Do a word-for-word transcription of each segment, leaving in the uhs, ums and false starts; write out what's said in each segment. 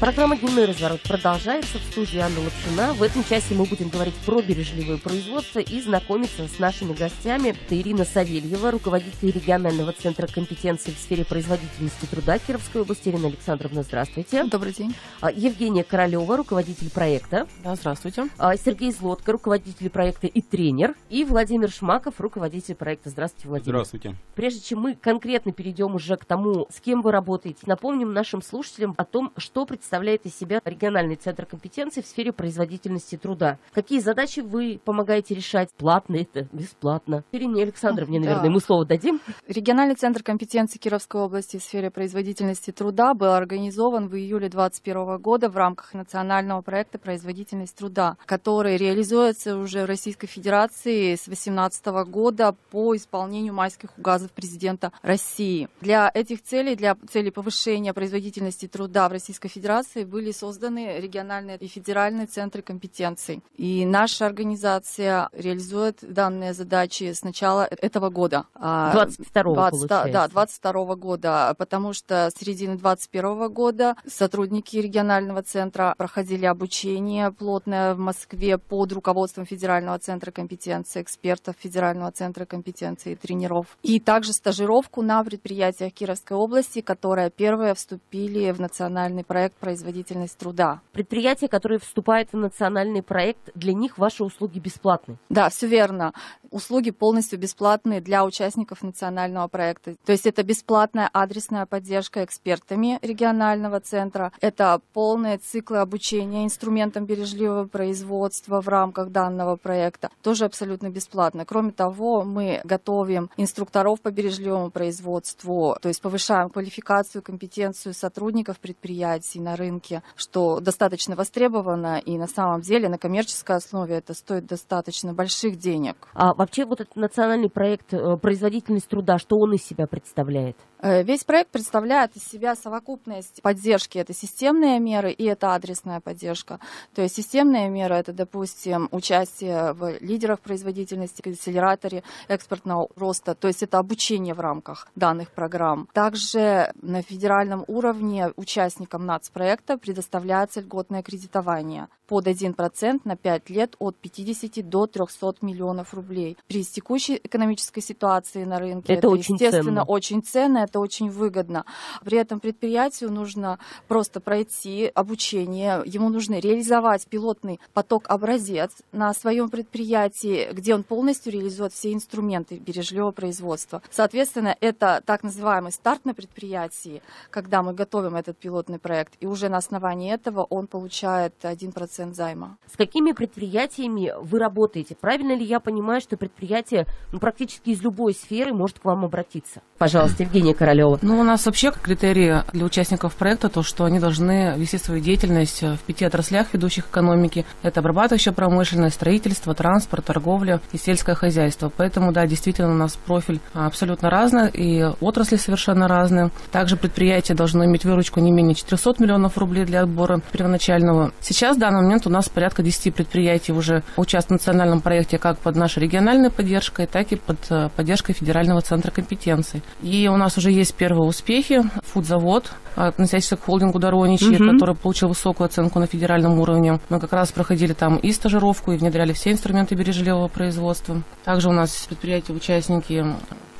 Программа «Дневной разворот» продолжается. В студии Анна Лапшина. В этом часе мы будем говорить про бережливое производство и знакомиться с нашими гостями. Это Ирина Савельева, руководитель регионального центра компетенции в сфере производительности труда Кировской области. Ирина Александровна, здравствуйте. Добрый день. Евгения Королева, руководитель проекта. Да, здравствуйте. Сергей Злотко, руководитель проекта и тренер. И Владимир Шмаков, руководитель проекта. Здравствуйте, Владимир. Здравствуйте. Прежде чем мы конкретно перейдем уже к тому, с кем вы работаете, напомним нашим слушателям о том, что представляет представляет из себя региональный центр компетенции в сфере производительности труда. Какие задачи вы помогаете решать? Платно это, бесплатно? Ирине Александровне, наверное, да. мы слово дадим. Региональный центр компетенции Кировской области в сфере производительности труда был организован в июле две тысячи двадцать первого года в рамках национального проекта «Производительность труда», который реализуется уже в Российской Федерации с две тысячи восемнадцатого года по исполнению майских указов Президента России. Для этих целей, для целей повышения производительности труда в Российской Федерации, были созданы региональные и федеральные центры компетенций. И наша организация реализует данные задачи с начала этого года. двадцать второго, двадцать, да, двадцать второго года, потому что с середины две тысячи двадцать первого года сотрудники регионального центра проходили обучение плотное в Москве под руководством Федерального центра компетенции, экспертов Федерального центра компетенции и тренеров. И также стажировку на предприятиях Кировской области, которые первые вступили в национальный проект «Производительность труда». Предприятия, которые вступают в национальный проект, для них ваши услуги бесплатны? Да, все верно. Услуги полностью бесплатны для участников национального проекта. То есть это бесплатная адресная поддержка экспертами регионального центра, это полные циклы обучения инструментам бережливого производства в рамках данного проекта, тоже абсолютно бесплатно. Кроме того, мы готовим инструкторов по бережливому производству, то есть повышаем квалификацию, компетенцию сотрудников предприятий на рынке, что достаточно востребовано, и на самом деле на коммерческой основе это стоит достаточно больших денег. А вообще вот этот национальный проект «Производительность труда», что он из себя представляет? Весь проект представляет из себя совокупность поддержки. Это системные меры и это адресная поддержка. То есть системные меры — это, допустим, участие в лидерах производительности, акселераторе экспортного роста. То есть это обучение в рамках данных программ. Также на федеральном уровне участникам нацпроекта предоставляется льготное кредитование под один процент на пять лет от пятидесяти до трёхсот миллионов рублей. При текущей экономической ситуации на рынке это, это очень естественно ценно. очень ценно. Это очень выгодно. При этом предприятию нужно просто пройти обучение, ему нужно реализовать пилотный поток-образец на своем предприятии, где он полностью реализует все инструменты бережливого производства. Соответственно, это так называемый старт на предприятии, когда мы готовим этот пилотный проект, и уже на основании этого он получает один процент займа. С какими предприятиями вы работаете? Правильно ли я понимаю, что предприятие, ну, практически из любой сферы может к вам обратиться? Пожалуйста, Евгения Королева. Ну, у нас вообще критерии для участников проекта то, что они должны вести свою деятельность в пяти отраслях, ведущих экономики. Это обрабатывающая промышленность, строительство, транспорт, торговля и сельское хозяйство. Поэтому, да, действительно, у нас профиль абсолютно разный, и отрасли совершенно разные. Также предприятие должно иметь выручку не менее четырёхсот миллионов рублей для отбора первоначального. Сейчас, в данный момент, у нас порядка десяти предприятий уже участвуют в национальном проекте как под нашей региональной поддержкой, так и под поддержкой Федерального центра компетенций. И у нас уже есть первые успехи. Фудзавод, относящийся к холдингу Дороничи, угу. который получил высокую оценку на федеральном уровне. Мы как раз проходили там и стажировку, и внедряли все инструменты бережливого производства. Также у нас предприятия-участники: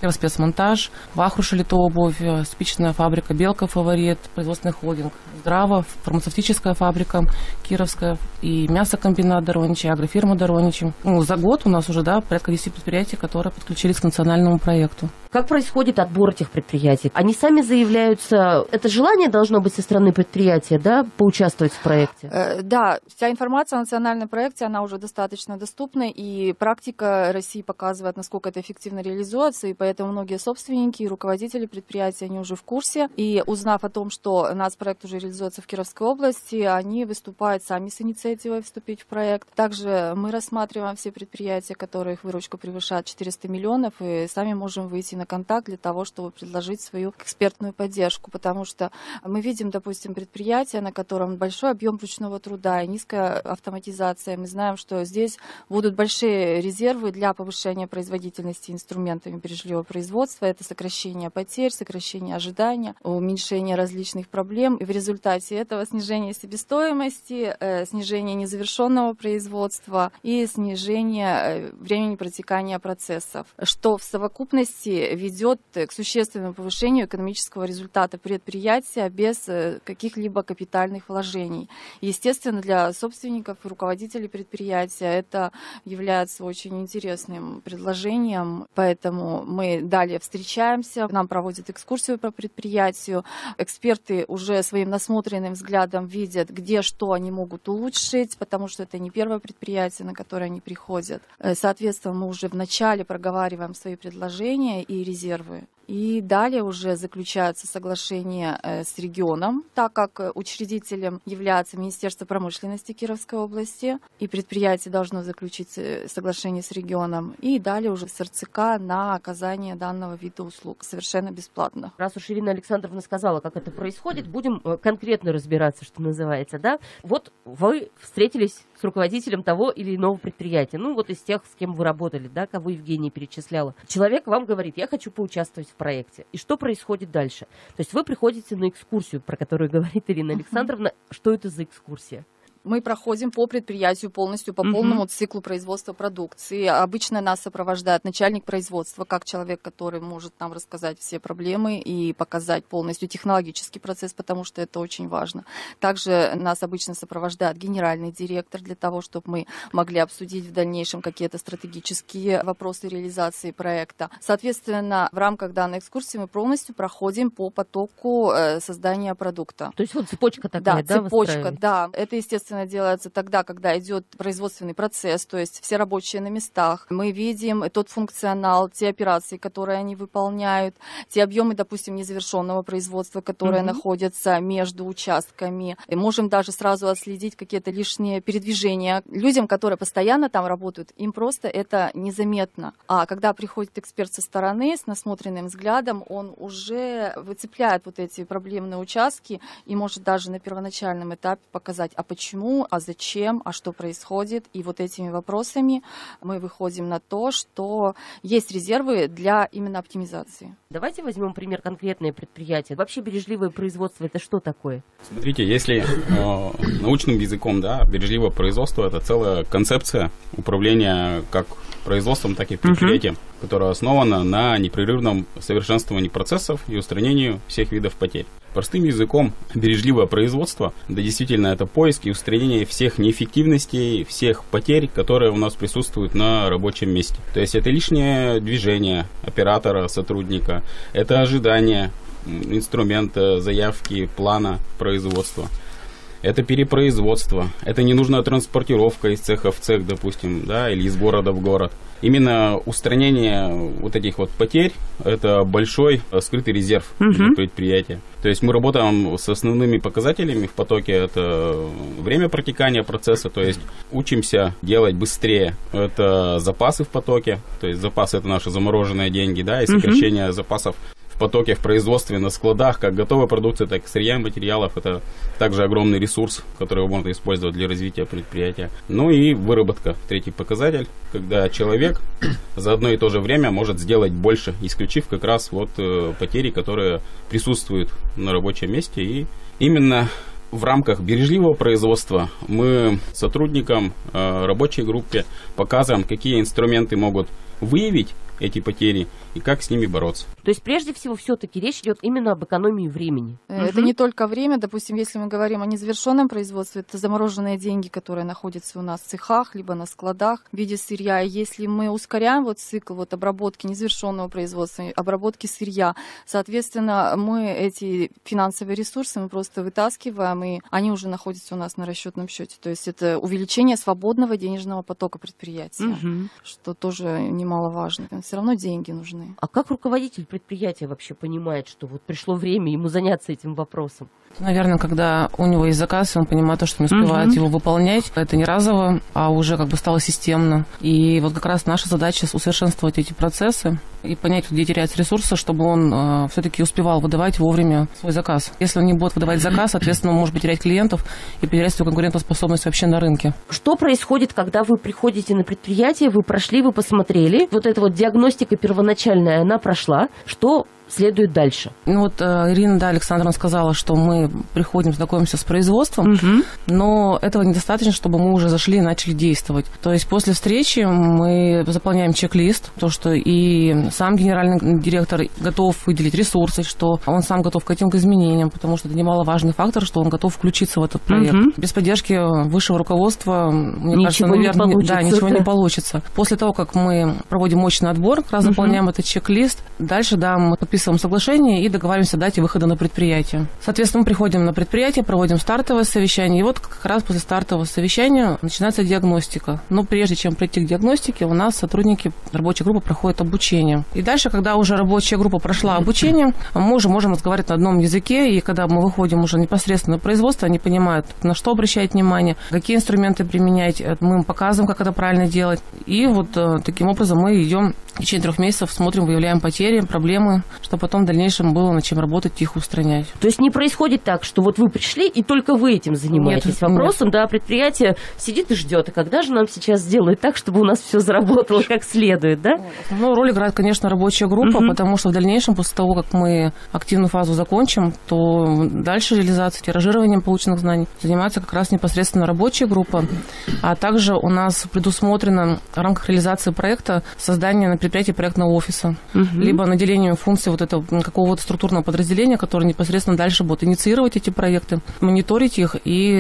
первоспецмонтаж, «Вахруша литого обуви», спичечная фабрика «Белка», «Фаворит», производственный холдинг «Здрава», фармацевтическая фабрика «Кировская» и мясокомбинат «Дороничи», агрофирма «Дороничи». Ну, за год у нас уже, да, порядка десяти предприятий, которые подключились к национальному проекту. Как происходит отбор этих предприятий? Они сами заявляются? Это желание должно быть со стороны предприятия, да, поучаствовать в проекте? Да, вся информация о национальном проекте, она уже достаточно доступна, и практика России показывает, насколько это эффективно реализуется, и поэтому Поэтому многие собственники и руководители предприятий, они уже в курсе. И узнав о том, что нацпроект уже реализуется в Кировской области, они выступают сами с инициативой вступить в проект. Также мы рассматриваем все предприятия, которые их выручка превышает четыреста миллионов, и сами можем выйти на контакт для того, чтобы предложить свою экспертную поддержку. Потому что мы видим, допустим, предприятие, на котором большой объем ручного труда и низкая автоматизация. Мы знаем, что здесь будут большие резервы для повышения производительности инструментами бережливого нашего производства. Это сокращение потерь, сокращение ожидания, уменьшение различных проблем. И в результате этого снижение себестоимости, снижение незавершенного производства и снижение времени протекания процессов, что в совокупности ведет к существенному повышению экономического результата предприятия без каких-либо капитальных вложений. Естественно, для собственников и руководителей предприятия это является очень интересным предложением, поэтому мы далее встречаемся, нам проводят экскурсию по предприятию, эксперты уже своим насмотренным взглядом видят, где что они могут улучшить, потому что это не первое предприятие, на которое они приходят. Соответственно, мы уже вначале проговариваем свои предложения и резервы. И далее уже заключается соглашение с регионом, так как учредителем является Министерство промышленности Кировской области, и предприятие должно заключить соглашение с регионом, и далее уже с эр цэ ка на оказание данного вида услуг совершенно бесплатно. Раз уж Ирина Александровна сказала, как это происходит, будем конкретно разбираться, что называется, да? Вот вы встретились с руководителем того или иного предприятия, ну вот из тех, с кем вы работали, да, кого Евгения перечисляла. Человек вам говорит: я хочу поучаствовать в проекте. И что происходит дальше? То есть вы приходите на экскурсию, про которую говорит Ирина Александровна. Что это за экскурсия? Мы проходим по предприятию полностью, по [S2] Uh-huh. [S1] Полному циклу производства продукции. Обычно нас сопровождает начальник производства, как человек, который может нам рассказать все проблемы и показать полностью технологический процесс, потому что это очень важно. Также нас обычно сопровождает генеральный директор для того, чтобы мы могли обсудить в дальнейшем какие-то стратегические вопросы реализации проекта. Соответственно, в рамках данной экскурсии мы полностью проходим по потоку создания продукта. То есть вот цепочка такая, да? Да, цепочка, да. Это, естественно, делается тогда, когда идет производственный процесс, то есть все рабочие на местах. Мы видим тот функционал, те операции, которые они выполняют, те объемы, допустим, незавершенного производства, которые [S2] Mm-hmm. [S1] Находятся между участками. И можем даже сразу отследить какие-то лишние передвижения. Людям, которые постоянно там работают, им просто это незаметно. А когда приходит эксперт со стороны, с насмотренным взглядом, он уже выцепляет вот эти проблемные участки и может даже на первоначальном этапе показать, а почему, а зачем, а что происходит. И вот этими вопросами мы выходим на то, что есть резервы для именно оптимизации. Давайте возьмем пример конкретное предприятие. Вообще бережливое производство — это что такое? Смотрите, если э, научным языком, да, бережливое производство — это целая концепция управления как производством, так и предприятием, угу. которая основана на непрерывном совершенствовании процессов и устранении всех видов потерь. Простым языком, бережливое производство, да, действительно, это поиск и устранение всех неэффективностей, всех потерь, которые у нас присутствуют на рабочем месте. То есть это лишнее движение оператора, сотрудника, это ожидание инструмента, заявки, плана производства. Это перепроизводство, это ненужная транспортировка из цеха в цех, допустим, да, или из города в город. Именно устранение вот этих вот потерь – это большой скрытый резерв [S2] Uh-huh. [S1] Для предприятия. То есть мы работаем с основными показателями в потоке – это время протекания процесса, то есть учимся делать быстрее. Это запасы в потоке, то есть запасы – это наши замороженные деньги, да, и сокращение [S2] Uh-huh. [S1] Запасов потоке в производстве, на складах, как готовой продукции, так и сырья и материалов. Это также огромный ресурс, который можно использовать для развития предприятия. Ну и выработка, третий показатель, когда человек за одно и то же время может сделать больше, исключив как раз вот э, потери, которые присутствуют на рабочем месте. И именно в рамках бережливого производства мы сотрудникам э, рабочей группы показываем, какие инструменты могут выявить эти потери и как с ними бороться. То есть прежде всего все-таки речь идет именно об экономии времени. Это угу. не только время. Допустим, если мы говорим о незавершенном производстве, это замороженные деньги, которые находятся у нас в цехах, либо на складах в виде сырья. И если мы ускоряем вот цикл вот обработки незавершенного производства, обработки сырья, соответственно, мы эти финансовые ресурсы мы просто вытаскиваем, и они уже находятся у нас на расчетном счете. То есть это увеличение свободного денежного потока предприятия, угу. что тоже немаловажно. Все равно деньги нужны. А как руководитель предприятия вообще понимает, что вот пришло время ему заняться этим вопросом? Наверное, когда у него есть заказ, он понимает то, что не успевает [S1] Угу. [S2] Его выполнять. Это не разово, а уже как бы стало системно. И вот как раз наша задача усовершенствовать эти процессы, и понять, где теряются ресурсы, чтобы он э, все-таки успевал выдавать вовремя свой заказ. Если он не будет выдавать заказ, соответственно, он может потерять клиентов и потерять свою конкурентоспособность вообще на рынке. Что происходит, когда вы приходите на предприятие, вы прошли, вы посмотрели, вот эта вот диагностика первоначальная, она прошла, что следует дальше? Ну вот э, Ирина, да, Александровна сказала, что мы приходим, знакомимся с производством, угу. но этого недостаточно, чтобы мы уже зашли и начали действовать. То есть после встречи мы заполняем чек-лист, то, что и сам генеральный директор готов выделить ресурсы, что он сам готов к этим изменениям, потому что это немаловажный фактор, что он готов включиться в этот проект. Угу. Без поддержки высшего руководства, мне ничего кажется, наверное, не получится, да, ничего да. не получится. После того, как мы проводим мощный отбор, как раз угу. заполняем этот чек-лист, дальше, да, мы подписываем соглашение и договариваемся о дате выхода на предприятие. Соответственно, мы приходим на предприятие, проводим стартовое совещание, и вот как раз после стартового совещания начинается диагностика. Но прежде чем прийти к диагностике, у нас сотрудники рабочей группы проходят обучение. И дальше, когда уже рабочая группа прошла обучение, мы уже можем разговаривать на одном языке, и когда мы выходим уже непосредственно на производство, они понимают, на что обращать внимание, какие инструменты применять, мы им показываем, как это правильно делать. И вот таким образом мы идем в течение трех месяцев, смотрим, выявляем потери, проблемы, чтобы потом в дальнейшем было над чем работать и их устранять. То есть не происходит так, что вот вы пришли, и только вы этим занимаетесь нет, вопросом, нет. да, предприятие сидит и ждет, а когда же нам сейчас сделают так, чтобы у нас все заработало как следует, да? Ну, роль играет, конечно, рабочая группа, угу. потому что в дальнейшем, после того, как мы активную фазу закончим, то дальше реализацией, тиражированием полученных знаний занимается как раз непосредственно рабочая группа, а также у нас предусмотрено в рамках реализации проекта создание на предприятии проектного офиса, угу. либо наделение функций вот этого какого-то структурного подразделения, которое непосредственно дальше будет инициировать эти проекты, мониторить их и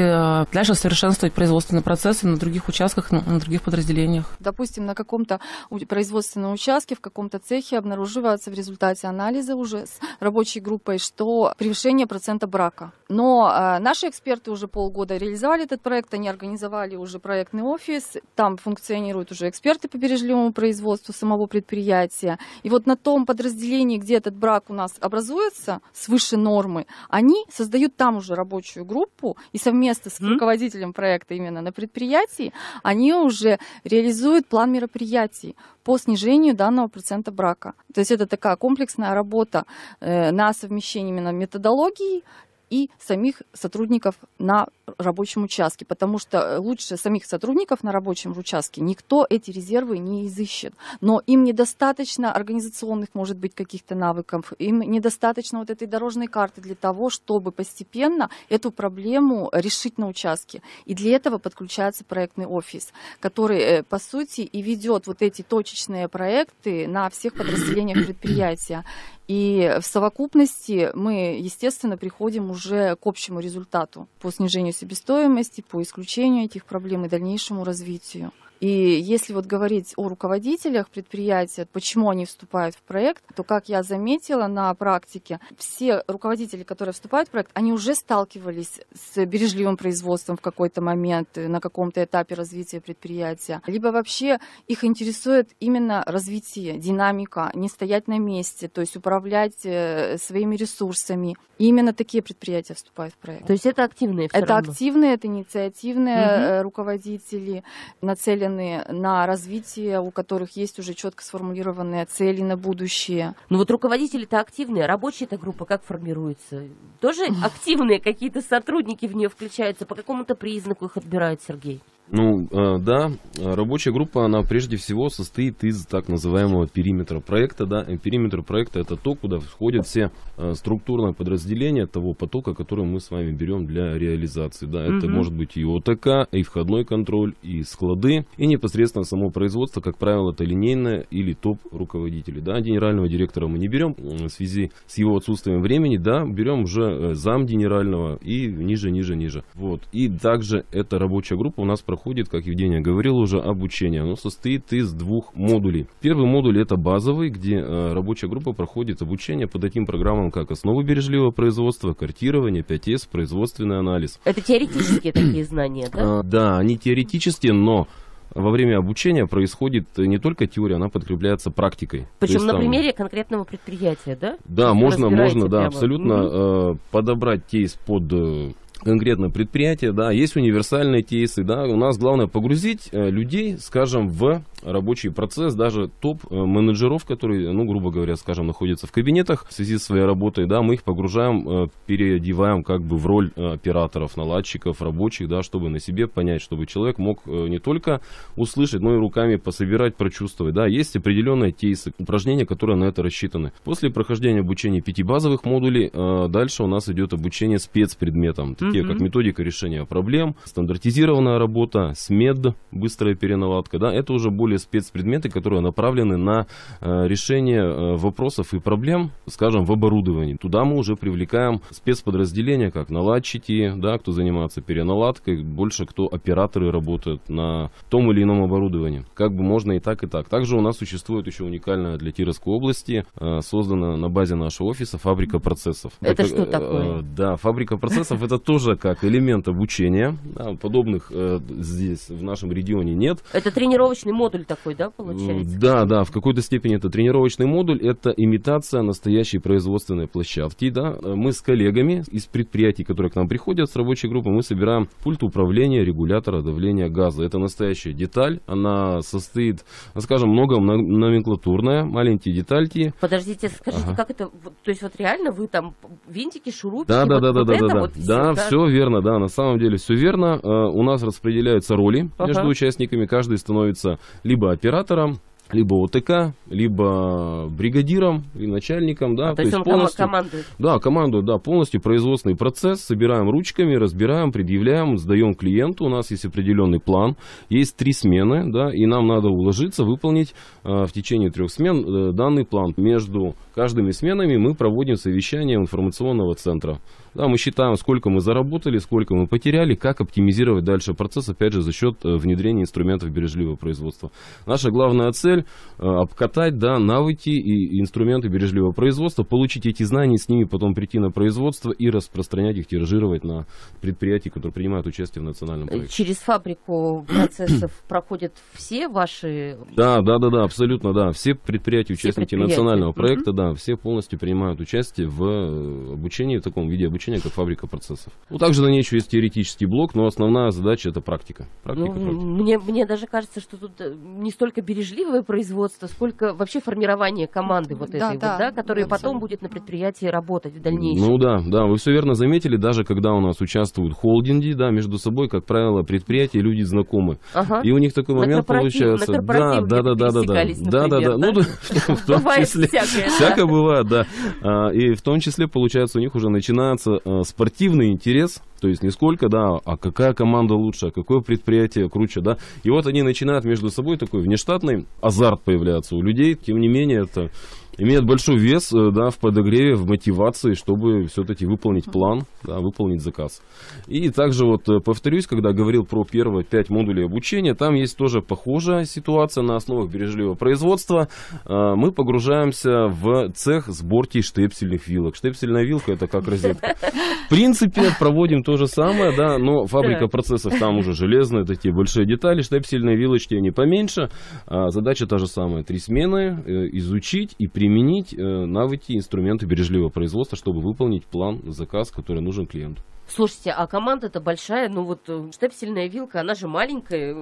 дальше совершенствовать производственные процессы на других участках, на других подразделениях. Допустим, на каком-то производственном участке, в каком-то цехе обнаруживается в результате анализа уже с рабочей группой, что превышение процента брака. Но наши эксперты уже полгода реализовали этот проект, они организовали уже проектный офис, там функционируют уже эксперты по бережливому производству самого предприятия. И вот на том подразделении, где этот брак у нас образуется свыше нормы, они создают там уже рабочую группу, и совместно с руководителем проекта именно на предприятии они уже реализуют план мероприятий по снижению данного процента брака. То есть это такая комплексная работа на совмещение именно методологии и самих сотрудников на рабочем участке, потому что лучше самих сотрудников на рабочем участке никто эти резервы не изыщет. Но им недостаточно организационных, может быть, каких-то навыков, им недостаточно вот этой дорожной карты для того, чтобы постепенно эту проблему решить на участке. И для этого подключается проектный офис, который, по сути, и ведет вот эти точечные проекты на всех подразделениях предприятия. И в совокупности мы, естественно, приходим уже к общему результату по снижению себестоимости, по исключению этих проблем и дальнейшему развитию. И если вот говорить о руководителях предприятия, почему они вступают в проект, то, как я заметила на практике, все руководители, которые вступают в проект, они уже сталкивались с бережливым производством в какой-то момент, на каком-то этапе развития предприятия. Либо вообще их интересует именно развитие, динамика, не стоять на месте, то есть управлять своими ресурсами. И именно такие предприятия вступают в проект. То есть это активные все равно? Это активные, это инициативные угу. руководители, нацеленные на развитие, у которых есть уже четко сформулированные цели на будущее. Ну вот руководители-то активные, рабочая-то группа как формируется? Тоже активные какие-то сотрудники в нее включаются? По какому-то признаку их отбирают, Сергей? Ну да, рабочая группа, она прежде всего состоит из так называемого периметра проекта. Да? Периметр проекта — это то, куда входят все структурные подразделения того потока, который мы с вами берем для реализации. Да? Это угу. может быть и ОТК, и входной контроль, и склады, и непосредственно само производство, как правило, это линейное или топ-руководители. Да? Генерального директора мы не берем в связи с его отсутствием времени, да, берем уже зам генерального и ниже, ниже, ниже. Вот. И также эта рабочая группа у нас проходит Проходит, как Евгения говорила, уже обучение. Оно состоит из двух модулей. Первый модуль — это базовый, где рабочая группа проходит обучение по таким программам, как основы бережливого производства, картирование, пять эс, производственный анализ. Это теоретические такие знания, да? А, да, они теоретические, но во время обучения происходит не только теория, она подкрепляется практикой. Причем на там... примере конкретного предприятия, да? Да, можно, можно, да, прямо. абсолютно mm-hmm. э, подобрать кейс под... Э, конкретно предприятие, да, есть универсальные кейсы, да, у нас главное погрузить людей, скажем, в рабочий процесс. Даже топ-менеджеров, которые, ну, грубо говоря, скажем, находятся в кабинетах в связи с своей работой, да, мы их погружаем, переодеваем как бы в роль операторов, наладчиков, рабочих, да, чтобы на себе понять, чтобы человек мог не только услышать, но и руками пособирать, прочувствовать. Да, есть определенные кейсы, упражнения, которые на это рассчитаны. После прохождения обучения пяти базовых модулей, дальше у нас идет обучение спецпредметам, такие [S2] Mm-hmm. [S1] Как методика решения проблем, стандартизированная работа, СМЕД, быстрая переналадка, да, это уже более спецпредметы, которые направлены на решение вопросов и проблем, скажем, в оборудовании. Туда мы уже привлекаем спецподразделения, как наладчики, да, кто занимается переналадкой, больше кто операторы работают на том или ином оборудовании. Как бы можно и так, и так. Также у нас существует еще уникальная для Кировской области, созданная на базе нашего офиса фабрика процессов. Это, это что такое? Да, фабрика процессов — это тоже как элемент обучения. Подобных здесь в нашем регионе нет. Это тренировочный модуль такой, да, получается? Да, да, в какой-то степени это тренировочный модуль, это имитация настоящей производственной площадки, да. Мы с коллегами из предприятий, которые к нам приходят с рабочей группы, мы собираем пульт управления регулятора давления газа. Это настоящая деталь, она состоит, скажем, много номенклатурная, маленькие детальки. Подождите, скажите, ага. как это, то есть вот реально вы там винтики, шурупики, да, да, вот, да, да, вот да, это да, вот да. Все, да, да, все верно, да, на самом деле все верно. У нас распределяются роли ага. между участниками, каждый становится либо оператором, либо ОТК, либо бригадиром и начальником, да, а, то есть он полностью, командует. Да, командует, да, полностью производственный процесс, собираем ручками, разбираем, предъявляем, сдаем клиенту, у нас есть определенный план, есть три смены, да, и нам надо уложиться, выполнить э, в течение трех смен э, данный план. Между каждыми сменами мы проводим совещание информационного центра, да, мы считаем, сколько мы заработали, сколько мы потеряли, как оптимизировать дальше процесс, опять же, за счет э, внедрения инструментов бережливого производства. Наша главная цель — обкатать, да, навыки и инструменты бережливого производства, получить эти знания, с ними потом прийти на производство и распространять их, тиражировать на предприятия, которые принимают участие в национальном проекте. Через фабрику процессов проходят все ваши... Да, да, да, да, абсолютно, да. Все предприятия, все участники предприятия. национального проекта, mm-hmm. да, все полностью принимают участие в обучении, в таком виде обучения, как фабрика процессов. Ну, также на ней еще есть теоретический блок, но основная задача — это практика. практика, ну, практика. Мне, мне даже кажется, что тут не столько бережливое производства, сколько вообще формирование команды вот этой, да, вот, да, да, которая да, потом будет на предприятии работать в дальнейшем. Ну да, да, вы все верно заметили, даже когда у нас участвуют холдинги, да, между собой, как правило, предприятия, люди знакомы. Ага. И у них такой на момент получается... На да, да, да, да, да, да, да, да, ну, да, в том числе, всякое бывает, да. И в том числе, получается, у них уже начинается спортивный интерес. То есть не сколько, да, а какая команда лучше, а какое предприятие круче, да. И вот они начинают между собой такой внештатный азарт появляться у людей. Тем не менее, это имеет большой вес, да, в подогреве, в мотивации, чтобы все-таки выполнить план, да, выполнить заказ. И также вот повторюсь, когда говорил про первые пять модулей обучения, там есть тоже похожая ситуация на основах бережливого производства. Мы погружаемся в цех сборки штепсельных вилок. Штепсельная вилка — это как розетка. В принципе, проводим то же самое, да, но фабрика процессов, там уже железные такие большие детали, штепсельные вилочки, они поменьше. Задача та же самая, три смены, изучить и применить навыки, инструменты бережливого производства, чтобы выполнить план, заказ, который нужен клиенту. Слушайте, а команда-то большая, ну вот штепсельная вилка, она же маленькая,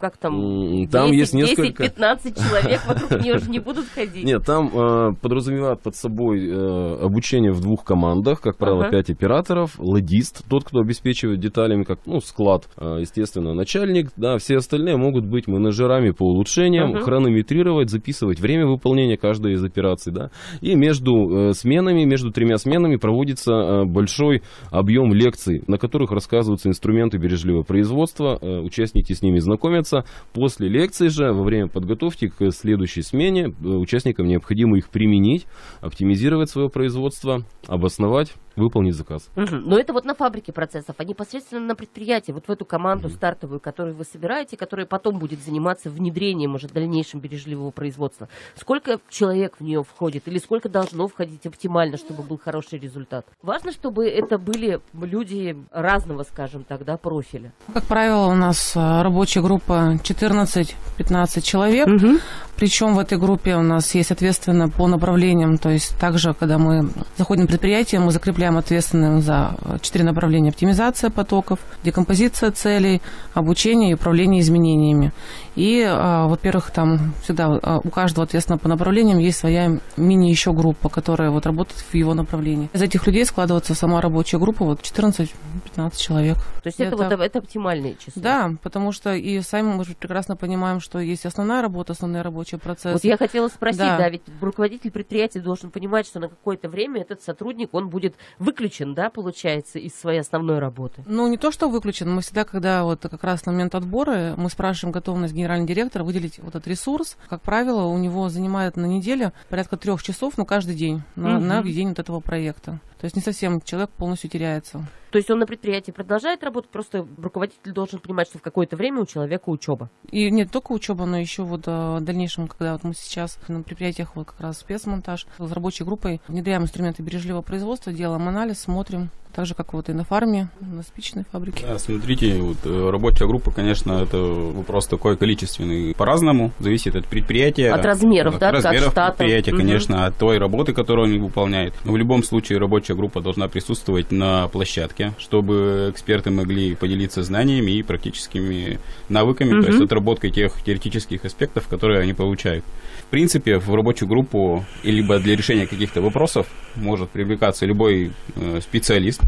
как там, там десять-пятнадцать человек вокруг нее же не будут ходить. Нет, там э, подразумевают под собой э, обучение в двух командах, как правило, ага. пять операторов, ладист, тот, кто обеспечивает деталями, как, ну, склад, э, естественно, начальник, да, все остальные могут быть менеджерами по улучшениям, ага. хронометрировать, записывать время выполнения каждой из операций, да, и между э, сменами, между тремя сменами проводится э, большой объем лекций, на которых рассказываются инструменты бережливого производства, участники с ними знакомятся. После лекций же, во время подготовки к следующей смене, участникам необходимо их применить, оптимизировать свое производство, обосновать, выполнить заказ. Угу. Но это вот на фабрике процессов, а непосредственно на предприятии, вот в эту команду угу. стартовую, которую вы собираете, которая потом будет заниматься внедрением уже дальнейшем бережливого производства. Сколько человек в нее входит или сколько должно входить оптимально, чтобы был хороший результат? Важно, чтобы это были люди разного, скажем так, да, профиля. Как правило, у нас рабочая группа четырнадцать-пятнадцать человек. Угу. Причем в этой группе у нас есть ответственно по направлениям. То есть также, когда мы заходим в предприятие, мы закрепляем ответственным за четыре направления. Оптимизация потоков, декомпозиция целей, обучение и управление изменениями. И, во-первых, там всегда у каждого ответственно по направлениям есть своя мини-еще группа, которая вот работает в его направлении. Из этих людей складывается сама рабочая группа, вот четырнадцать-пятнадцать человек. То есть это, это, вот, это оптимальные числа? Да, потому что и сами мы же прекрасно понимаем, что есть основная работа, основные рабочие процессы. Вот я хотела спросить, да. да, ведь руководитель предприятия должен понимать, что на какое-то время этот сотрудник, он будет выключен, да, получается, из своей основной работы? Ну, не то, что выключен. Мы всегда, когда вот как раз на момент отбора, мы спрашиваем готовность генерального директора выделить вот этот ресурс. Как правило, у него занимает на неделю порядка трех часов, но каждый день, на, угу. на день вот этого проекта. То есть не совсем человек полностью теряется. То есть он на предприятии продолжает работать, просто руководитель должен понимать, что в какое-то время у человека учеба. И не только учеба, но еще вот в дальнейшем, когда вот мы сейчас на предприятиях вот как раз спецмонтаж, с рабочей группой внедряем инструменты бережливого производства, делаем анализ, смотрим. Так же, как вот и на фарме, на спичной фабрике. Да, смотрите, вот, рабочая группа, конечно, это вопрос такой количественный. По-разному, зависит от предприятия. От размеров, от, да, от размеров от штата. Предприятия, конечно, угу. от той работы, которую они выполняют. Но в любом случае рабочая группа должна присутствовать на площадке, чтобы эксперты могли поделиться знаниями и практическими навыками, угу. то есть отработкой тех теоретических аспектов, которые они получают. В принципе, в рабочую группу, либо для решения каких-то вопросов, может привлекаться любой специалист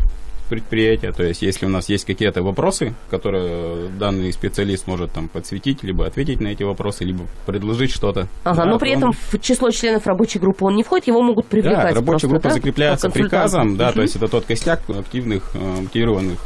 предприятия, то есть если у нас есть какие-то вопросы, которые данный специалист может там подсветить, либо ответить на эти вопросы, либо предложить что-то. Ага, да, но при он... этом в число членов рабочей группы он не входит, его могут привлекать. Да, рабочая просто, группа да? закрепляется приказом, да, то есть это тот костяк активных, мотивированных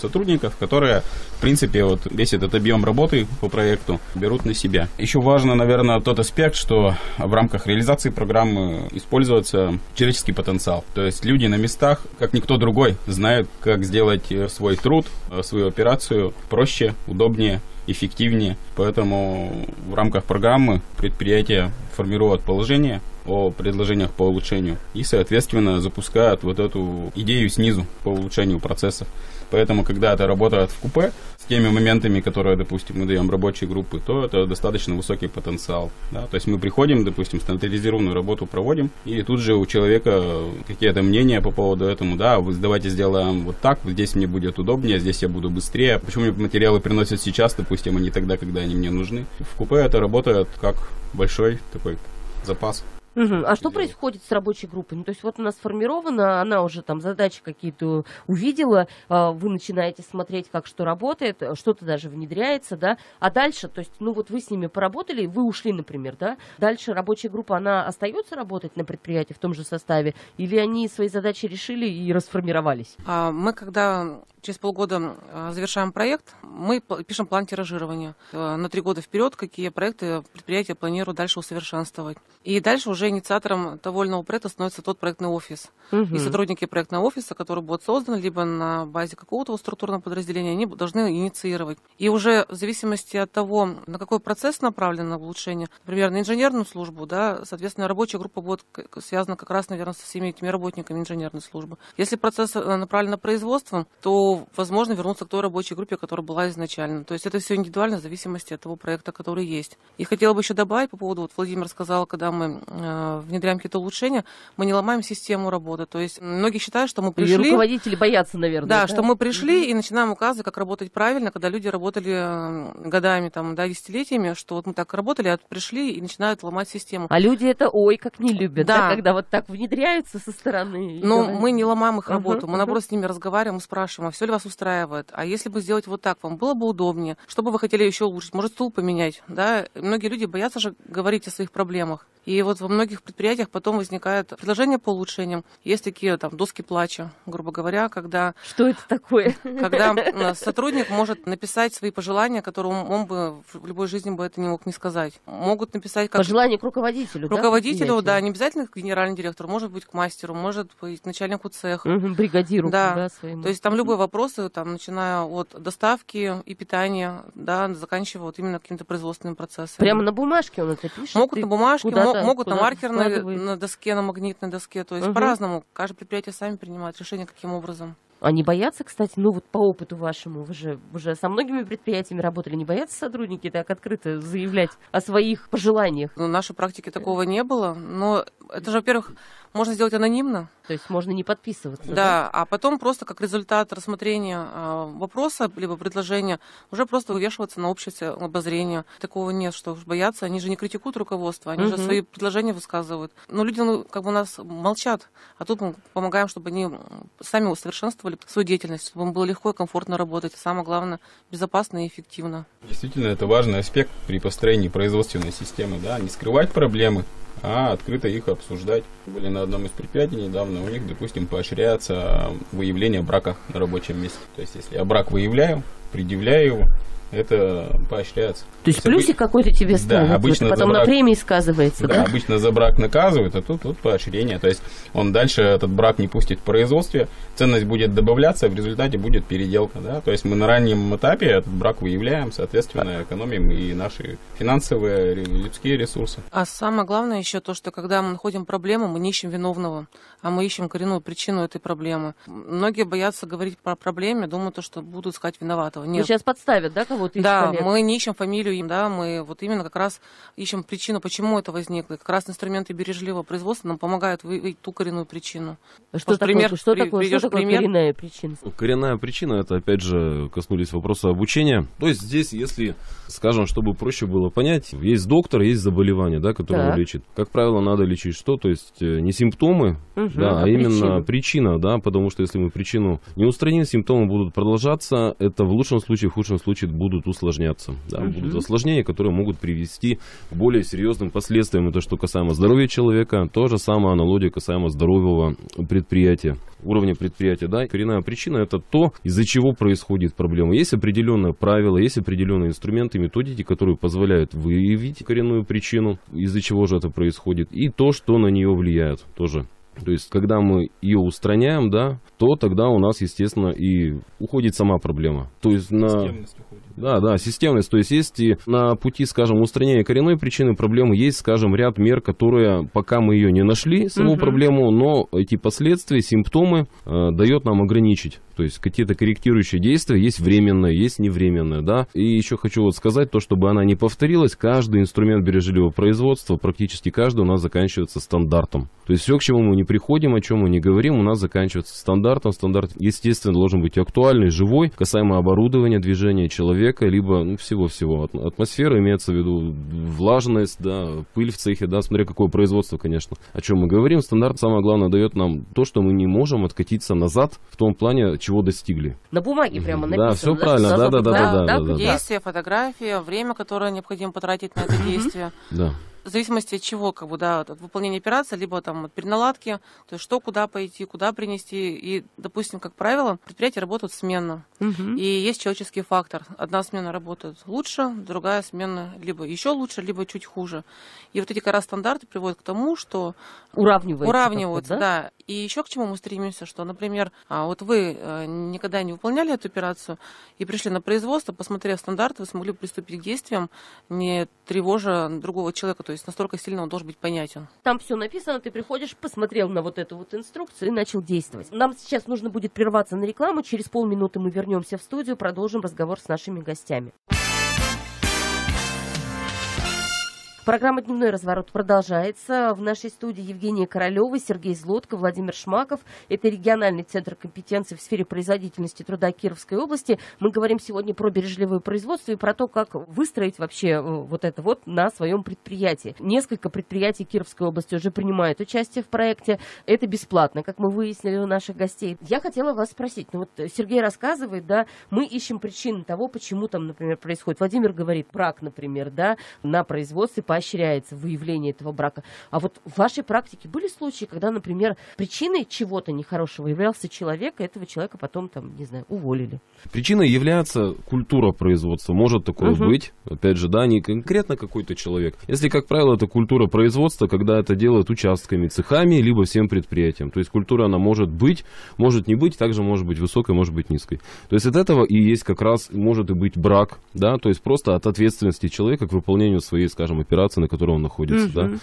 сотрудников, которые, в принципе, вот весь этот объем работы по проекту берут на себя. Еще важно, наверное, тот аспект, что в рамках реализации программы используется человеческий потенциал, то есть люди на местах, как никто другой, знают, как сделать свой труд, свою операцию проще, удобнее, эффективнее. Поэтому в рамках программы предприятия формируют положение о предложениях по улучшению и, соответственно, запускают вот эту идею снизу по улучшению процесса. Поэтому, когда это работает в купе, с теми моментами, которые, допустим, мы даем рабочей группы, то это достаточно высокий потенциал. Да? То есть мы приходим, допустим, стандартизированную работу проводим, и тут же у человека какие-то мнения по поводу этому, да, давайте сделаем вот так, вот здесь мне будет удобнее, здесь я буду быстрее. Почему мне материалы приносят сейчас, допустим, а не тогда, когда они мне нужны? В купе это работает как большой такой запас. Угу. А что происходит с рабочей группой? Ну, то есть вот она сформирована, она уже там задачи какие-то увидела, вы начинаете смотреть, как что работает, что-то даже внедряется, да, а дальше, то есть, ну вот вы с ними поработали, вы ушли, например, да, дальше рабочая группа, она остается работать на предприятии в том же составе, или они свои задачи решили и расформировались? А мы когда... Через полгода завершаем проект, мы пишем план тиражирования на три года вперед, какие проекты предприятия планируют дальше усовершенствовать. И дальше уже инициатором того или иного проекта становится тот проектный офис. Угу. И сотрудники проектного офиса, который будет создан либо на базе какого-то структурного подразделения, они должны инициировать. И уже в зависимости от того, на какой процесс направлен на улучшение, например, на инженерную службу, да, соответственно, рабочая группа будет связана как раз, наверное, со всеми этими работниками инженерной службы. Если процесс направлен на производство, то возможно вернуться к той рабочей группе, которая была изначально. То есть это все индивидуально в зависимости от того проекта, который есть. И хотела бы еще добавить по поводу, вот Владимир сказал, когда мы э, внедряем какие-то улучшения, мы не ломаем систему работы. То есть многие считают, что мы пришли... И руководители боятся, наверное. Да, да? что мы пришли mm-hmm. и начинаем указывать, как работать правильно, когда люди работали годами, там, да, десятилетиями, что вот мы так работали, а пришли и начинают ломать систему. А люди это ой, как не любят, да, да когда вот так внедряются со стороны. Но говорят. Мы не ломаем их работу, uh-huh, мы наоборот uh-huh. с ними разговариваем и спрашиваем, все ли вас устраивает, а если бы сделать вот так, вам было бы удобнее, что бы вы хотели еще улучшить, может, стул поменять, да, многие люди боятся же говорить о своих проблемах, и вот во многих предприятиях потом возникает предложение по улучшениям, есть такие там доски плача, грубо говоря, когда... Что это такое? Когда сотрудник может написать свои пожелания, которые он бы в любой жизни бы это не мог не сказать, могут написать... Как... Пожелания к руководителю, да? Руководителю, да, не обязательно к генеральному директору, может быть, к мастеру, может быть, к начальнику цеха. Угу, бригадиру, да, да своему. То есть там любой вопросы, там, начиная от доставки и питания, да, заканчивая вот именно каким-то производственным процессом. Прямо на бумажке он это пишет? Могут на бумажке, мо могут на маркерной, на доске, на магнитной доске, то есть угу. по-разному. Каждое предприятие сами принимает решение, каким образом. Они боятся, кстати, ну вот по опыту вашему, вы же уже со многими предприятиями работали, не боятся сотрудники так открыто заявлять о своих пожеланиях? Ну, в нашей практике такого не было, но это же, во-первых, можно сделать анонимно. То есть можно не подписываться. Да, да? А потом просто как результат рассмотрения вопроса либо предложения уже просто вывешиваться на общее обозрение. Такого нет, что уж боятся. Они же не критикуют руководство, они угу. же свои предложения высказывают. Но люди, ну, как бы у нас молчат, а тут мы помогаем, чтобы они сами усовершенствовали свою деятельность, чтобы им было легко и комфортно работать. И самое главное, безопасно и эффективно. Действительно, это важный аспект при построении производственной системы. Да? Не скрывать проблемы, а открыто их обсуждать. Были на одном из предприятий недавно, у них, допустим, поощряется выявление брака на рабочем месте. То есть, если я брак выявляю, предъявляю его, это поощряется. То есть, плюсик обы... какой-то тебе ставят, да, обычно потом брак... на премии сказывается, да, да? Обычно за брак наказывают, а тут, тут поощрение. То есть, он дальше этот брак не пустит в производстве, ценность будет добавляться, в результате будет переделка. Да? То есть, мы на раннем этапе этот брак выявляем, соответственно, экономим и наши финансовые, людские ресурсы. А самое главное еще то, что когда мы находим проблему, мы не ищем виновного, а мы ищем коренную причину этой проблемы. Многие боятся говорить про проблеме, думают, что будут искать виноватого. Нет. Сейчас подставят, да, кого-то? Да, коллег. Мы не ищем фамилию, да, мы вот именно как раз ищем причину, почему это возникло. Как раз инструменты бережливого производства нам помогают выявить ту коренную причину. Что вот, такое, пример, что при, такое, что такое пример? Коренная причина? Коренная причина, это опять же коснулись вопроса обучения. То есть здесь, если, скажем, чтобы проще было понять, есть доктор, есть заболевание, да, которое так. лечит. Как правило, надо лечить что? То есть не симптомы, угу, да, а, а именно причина. причина, да, потому что если мы причину не устраним, симптомы будут продолжаться, это в лучшем случае, в худшем случае будут усложняться. Да, угу. Будут осложнения, которые могут привести к более серьезным последствиям. Это что касаемо здоровья человека, то же самое аналогия касаемо здорового предприятия, уровня предприятия. Да. Коренная причина – это то, из-за чего происходит проблема. Есть определенные правила, есть определенные инструменты, методики, которые позволяют выявить коренную причину, из-за чего же это происходит, и то, что на нее влияет тоже. То есть, когда мы ее устраняем, да, то тогда у нас, естественно, и уходит сама проблема. То есть на... Системность уходит. Да, да, системность. То есть, есть и на пути, скажем, устранения коренной причины проблемы, есть, скажем, ряд мер, которые, пока мы ее не нашли, саму угу. проблему, но эти последствия, симптомы э, дает нам ограничить. То есть, какие-то корректирующие действия есть временное, есть невременное, да. И еще хочу вот сказать то, чтобы она не повторилась, каждый инструмент бережливого производства, практически каждый у нас заканчивается стандартом. То есть, все, к чему мы не приходим, о чем мы не говорим, у нас заканчивается стандартом. Стандарт, естественно, должен быть актуальный, живой, касаемо оборудования, движения человека, либо ну, всего-всего. Атмосфера имеется в виду, влажность, да, пыль в цехе, да, смотря какое производство, конечно, о чем мы говорим. Стандарт, самое главное, дает нам то, что мы не можем откатиться назад в том плане, чего достигли. На бумаге прямо написано. Да, все да, правильно, да-да-да. Действие, фотография, время, которое необходимо потратить на это действие. Да. В зависимости от чего, как бы, да, от выполнения операции, либо там от переналадки, то есть что, куда пойти, куда принести. И, допустим, как правило, предприятия работают сменно. Угу. И есть человеческий фактор. Одна смена работает лучше, другая смена либо еще лучше, либо чуть хуже. И вот эти как раз стандарты приводят к тому, что уравниваются. Уравниваются, да? да. И еще к чему мы стремимся, что, например, вот вы никогда не выполняли эту операцию и пришли на производство, посмотрев стандарт, вы смогли приступить к действиям, не тревожа другого человека. То есть настолько сильно он должен быть понятен. Там все написано, ты приходишь, посмотрел на вот эту вот инструкцию и начал действовать. Нам сейчас нужно будет прерваться на рекламу. Через полминуты мы вернемся в студию, продолжим разговор с нашими гостями. Программа «Дневной разворот» продолжается. В нашей студии Евгения Королева, Сергей Злотко, Владимир Шмаков. Это региональный центр компетенции в сфере производительности труда Кировской области. Мы говорим сегодня про бережливое производство и про то, как выстроить вообще вот это вот на своем предприятии. Несколько предприятий Кировской области уже принимают участие в проекте. Это бесплатно, как мы выяснили у наших гостей. Я хотела вас спросить. Ну вот Сергей рассказывает, да, мы ищем причины того, почему там, например, происходит. Владимир говорит, брак, например, да, на производстве по поощряется выявление этого брака. А вот в вашей практике были случаи, когда, например, причиной чего-то нехорошего являлся человек, и этого человека потом, там, не знаю, уволили? Причиной является культура производства. Может такое угу. быть. Опять же, да, не конкретно какой-то человек. Если, как правило, это культура производства, когда это делают участками, цехами, либо всем предприятием. То есть культура, она может быть, может не быть, также может быть высокой, может быть низкой. То есть от этого и есть как раз, может и быть брак, да, то есть просто от ответственности человека к выполнению своей, скажем, операции, администрации, на которой он находится. Uh-huh.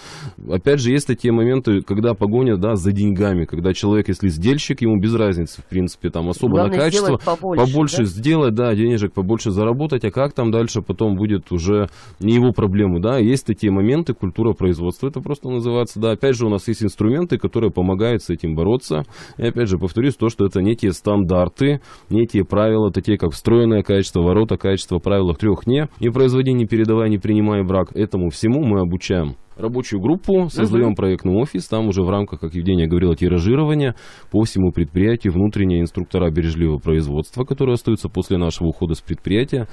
Да? Опять же, есть такие моменты, когда погоня, да, за деньгами, когда человек, если сдельщик, ему без разницы, в принципе, там особо главное на качество. Побольше, побольше да? сделать, да, денежек побольше заработать, а как там дальше потом будет уже не его проблему, да. Есть такие моменты, культура производства, это просто называется, да. Опять же, у нас есть инструменты, которые помогают с этим бороться. И опять же, повторюсь, то, что это некие стандарты, некие правила, такие как встроенное качество, ворота качества, правила трех «не», не производи, не передавай, не принимай брак. Этому всему мы обучаем рабочую группу, создаем uh-huh. проектный офис, там уже в рамках, как Евгения говорила, тиражирования по всему предприятию, внутренние инструктора бережливого производства, которые остаются после нашего ухода с предприятия,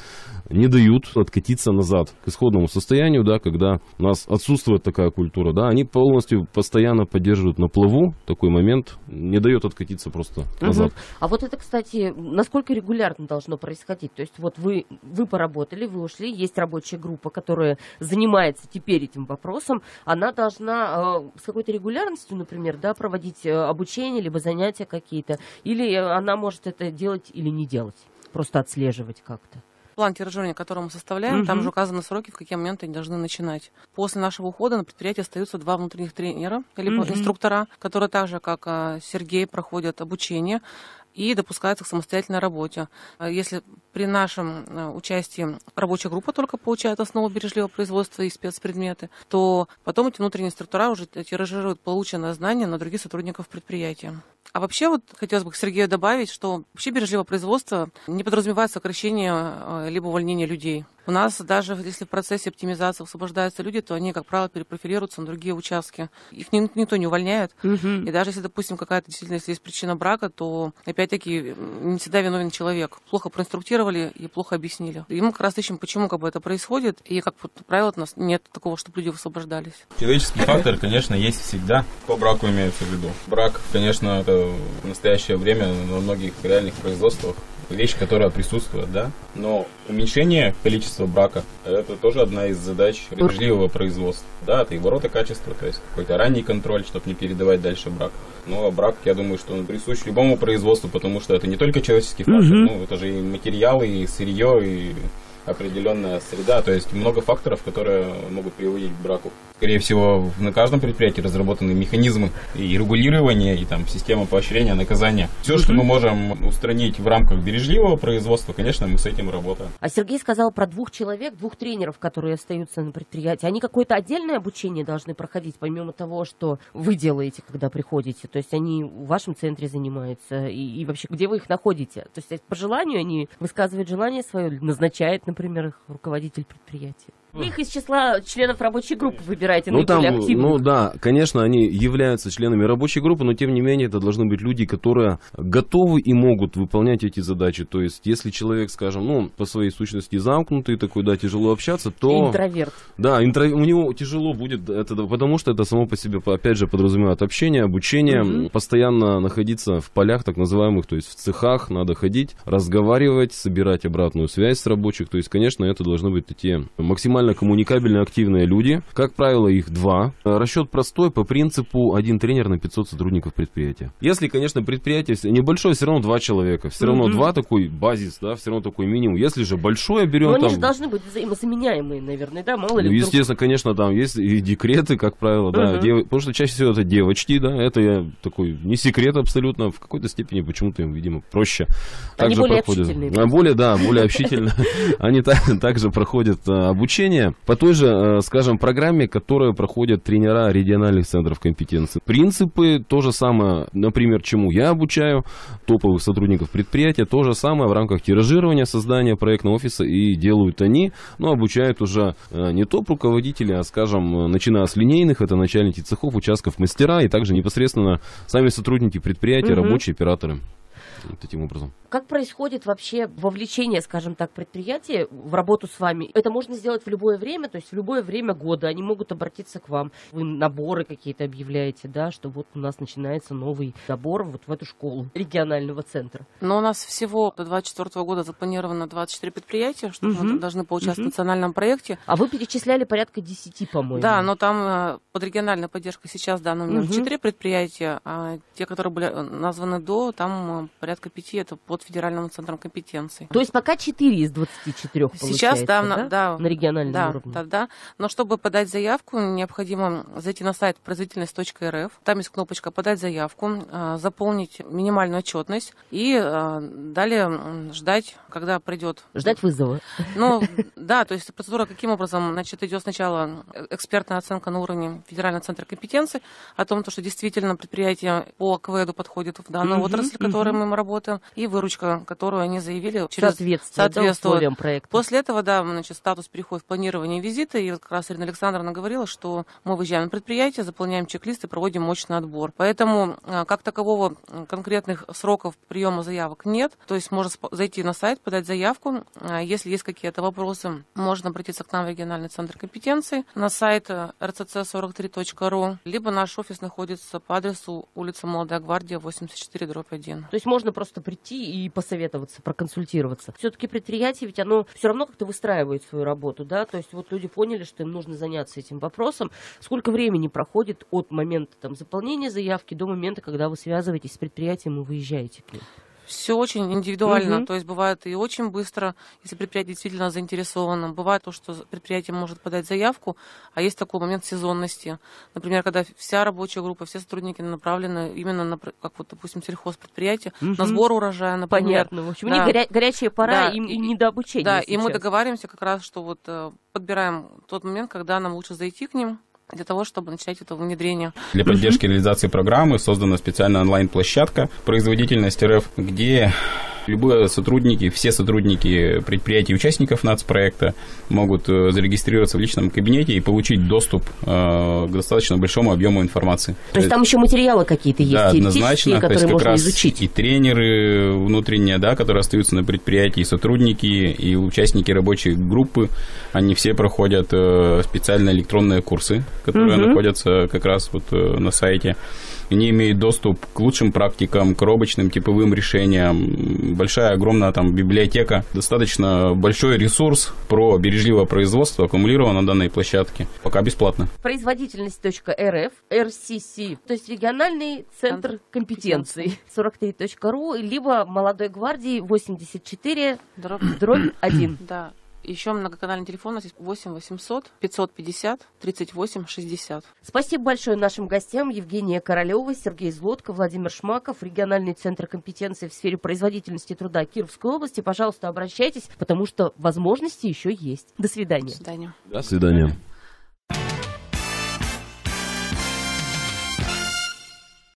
не дают откатиться назад к исходному состоянию, да, когда у нас отсутствует такая культура, да, они полностью постоянно поддерживают на плаву, такой момент не дает откатиться просто uh-huh. назад. А вот это, кстати, насколько регулярно должно происходить? То есть вот вы, вы поработали, вы ушли, есть рабочая группа, которая занимается теперь этим вопросом, она должна э, с какой-то регулярностью, например, да, проводить э, обучение, либо занятия какие-то, или она может это делать или не делать, просто отслеживать как-то. План тиражирования, который мы составляем, угу. там же указаны сроки, в какие моменты они должны начинать. После нашего ухода на предприятии остаются два внутренних тренера, или угу. инструктора, которые так же, как э, Сергей, проходят обучение и допускаются к самостоятельной работе. Если при нашем участии рабочая группа только получает основу бережливого производства и спецпредметы, то потом эти внутренние инструктора уже тиражируют полученное знание на других сотрудников предприятия. А вообще вот хотелось бы к Сергею добавить, что вообще бережливое производство не подразумевает сокращение либо увольнение людей. У нас даже если в процессе оптимизации освобождаются люди, то они, как правило, перепрофилируются на другие участки. Их никто не увольняет. Угу. И даже если, допустим, какая-то действительно если есть причина брака, то опять-таки не всегда виновен человек. Плохо проинструктировали и плохо объяснили. И мы как раз ищем, почему как бы это происходит. И, как правило, у нас нет такого, чтобы люди освобождались. Человеческий фактор, конечно, есть всегда. По браку имеется в виду. Брак, конечно, это в настоящее время на многих реальных производствах вещь, которая присутствует, да. Но уменьшение количества брака – это тоже одна из задач бережливого производства. Да, это и ворота качества, то есть какой-то ранний контроль, чтобы не передавать дальше брак. Но брак, я думаю, что он присущ любому производству, потому что это не только человеческий фактор, угу. ну, это же и материалы, и сырье, и определенная среда, то есть много факторов, которые могут приводить к браку. Скорее всего, на каждом предприятии разработаны механизмы и регулирования, и там система поощрения, наказания. Все, что мы можем устранить в рамках бережливого производства, конечно, мы с этим работаем. А Сергей сказал про двух человек, двух тренеров, которые остаются на предприятии. Они какое-то отдельное обучение должны проходить, помимо того, что вы делаете, когда приходите? То есть они в вашем центре занимаются? И, и вообще, где вы их находите? То есть по желанию они высказывают желание свое, назначает, например, их руководитель предприятия? Вы их из числа членов рабочей группы выбираете ну, наиболее там, активных. Ну да, конечно, они являются членами рабочей группы, но тем не менее это должны быть люди, которые готовы и могут выполнять эти задачи. То есть, если человек, скажем, ну, по своей сущности замкнутый, такой, да, тяжело общаться, то... Интроверт. Да, интро... у него тяжело будет, это, потому что это само по себе, опять же, подразумевает общение, обучение, угу. постоянно находиться в полях так называемых, то есть в цехах, надо ходить, разговаривать, собирать обратную связь с рабочих. То есть, конечно, это должны быть такие максимально коммуникабельные, активные люди. Как правило, их два. Расчет простой, по принципу один тренер на пятьсот сотрудников предприятия. Если, конечно, предприятие небольшое, все равно два человека. Все равно mm-hmm. два, такой базис, да, все равно такой минимум. Если же большое берем... Но они там... же должны быть взаимозаменяемые, наверное, да? Мало ли ну, естественно, вдруг... конечно, там есть и декреты, как правило, mm-hmm. да. Дев... Потому что чаще всего это девочки, да. Это я такой не секрет абсолютно. В какой-то степени почему-то им, видимо, проще. Они более общительные. Более, да, более общительные. Они также проходят обучение по той же, скажем, программе, которую проходят тренера региональных центров компетенции. Принципы то же самое, например, чему я обучаю топовых сотрудников предприятия, то же самое в рамках тиражирования, создания проектного офиса и делают они, но обучают уже не топ-руководителей, а, скажем, начиная с линейных, это начальники цехов, участков, мастера и также непосредственно сами сотрудники предприятия, угу. рабочие, операторы. Вот этим образом. Как происходит вообще вовлечение, скажем так, предприятия в работу с вами? Это можно сделать в любое время, то есть в любое время года. Они могут обратиться к вам. Вы наборы какие-то объявляете, да, что вот у нас начинается новый набор вот в эту школу регионального центра. Но у нас всего до две тысячи двадцать четвёртого года запланировано двадцать четыре предприятия, что угу. мы должны получать угу. в национальном проекте. А вы перечисляли порядка десяти, по-моему. Да, но там под региональной поддержкой сейчас, да, ну, четыре угу. предприятия, а те, которые были названы до, там порядка порядка пяти это под федеральным центром компетенции. То есть пока четыре из двадцати четырёх сейчас, да, да? Да, на региональном да, уровне. Да, да. Но чтобы подать заявку, необходимо зайти на сайт производительность точка эр эф. Там есть кнопочка «Подать заявку», заполнить минимальную отчетность и далее ждать, когда придет. Ждать вызова. Ну, да, то есть процедура каким образом? Значит, идет сначала экспертная оценка на уровне федерального центра компетенции о том, что действительно предприятие по КВЭДу подходит в данную угу, отрасль, в угу. которой мы работаем, и выручка, которую они заявили, через... соответствует, да, условиям проекта. После этого, да, значит, статус переходит в планирование визита, и как раз Ирина Александровна говорила, что мы выезжаем на предприятие, заполняем чек-лист и проводим мощный отбор. Поэтому как такового конкретных сроков приема заявок нет, то есть можно зайти на сайт, подать заявку, если есть какие-то вопросы, можно обратиться к нам в региональный центр компетенции на сайт эр си си сорок три точка ру, либо наш офис находится по адресу улица Молодая Гвардия, восемьдесят четыре дробь один. То есть можно просто прийти и посоветоваться, проконсультироваться. Все-таки предприятие, ведь оно все равно как-то выстраивает свою работу, да, то есть вот люди поняли, что им нужно заняться этим вопросом. Сколько времени проходит от момента там заполнения заявки до момента, когда вы связываетесь с предприятием и выезжаете к ним? Все очень индивидуально, угу. то есть бывает и очень быстро, если предприятие действительно заинтересовано. Бывает то, что предприятие может подать заявку, а есть такой момент сезонности. Например, когда вся рабочая группа, все сотрудники направлены именно на, как вот, допустим, сельхозпредприятие, угу. на сбор урожая, например. Понятно, в общем, да. у них горя горячая пора, да. им и, не до обучения. Да, сейчас. И мы договариваемся как раз, что вот подбираем тот момент, когда нам лучше зайти к ним, для того, чтобы начать это внедрение. Для поддержки реализации программы создана специальная онлайн-площадка «Производительность точка эр эф», где любые сотрудники, все сотрудники предприятий и участников нацпроекта могут зарегистрироваться в личном кабинете и получить доступ э, к достаточно большому объему информации. То есть там еще материалы какие-то есть, да, однозначно, которые то есть можно изучить. И тренеры внутренние, да, которые остаются на предприятии, и сотрудники, и участники рабочей группы, они все проходят э, специальные электронные курсы, которые угу. находятся как раз вот э, на сайте. Они имеют доступ к лучшим практикам, к коробочным типовым решениям. Большая, огромная там библиотека, достаточно большой ресурс про бережливое производство аккумулирован на данной площадке. Пока бесплатно. Производительность точка эр эф, эр си си, то есть региональный центр компетенции, сорок три точка ру, либо Молодой Гвардии, восемьдесят четыре дробь один. Да. Еще многоканальный телефон у нас есть восемь восемьсот пятьсот пятьдесят тридцать восемь шестьдесят. Спасибо большое нашим гостям: Евгения Королева, Сергей Злотко, Владимир Шмаков, региональный центр компетенции в сфере производительности труда Кировской области. Пожалуйста, обращайтесь, потому что возможности еще есть. До свидания. До свидания. До свидания.